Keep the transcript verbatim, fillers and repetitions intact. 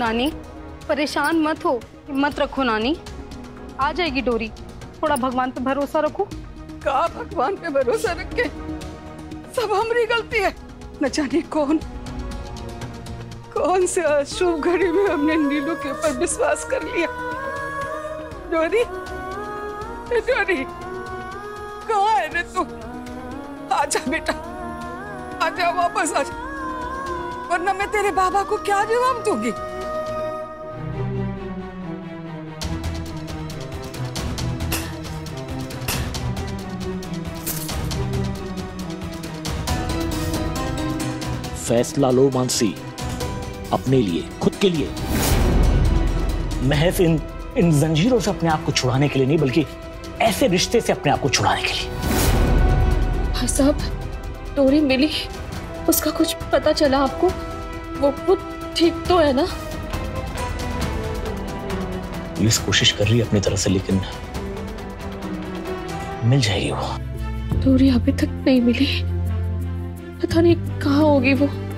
नानी परेशान मत हो, हिम्मत रखो नानी, आ जाएगी डोरी, थोड़ा भगवान पे भरोसा रखो। कहा भगवान पे भरोसा रखे, सब हमारी गलती है। न जाने कौन कौन से अशुभ घड़ी में हमने नीलू के ऊपर विश्वास कर लिया। डोरी, डोरी, कहाँ है रे तू? आजा बेटा, आजा वापस आजा, वरना मैं तेरे बाबा को क्या जवाब दूंगी। फैसला लो मानसी, अपने लिए, खुद के लिए। महज इन इन जंजीरों से अपने आप को छुड़ाने के लिए नहीं, बल्कि ऐसे रिश्ते से अपने आप को छुड़ाने के लिए। भाई साहब, डोरी मिली, उसका कुछ पता चला आपको? वो वो ठीक तो है ना? पुलिस कोशिश कर रही है अपनी तरफ से, लेकिन मिल जाएगी वो। डोरी अभी तक नहीं मिली, पता नहीं कहाँ होगी वो।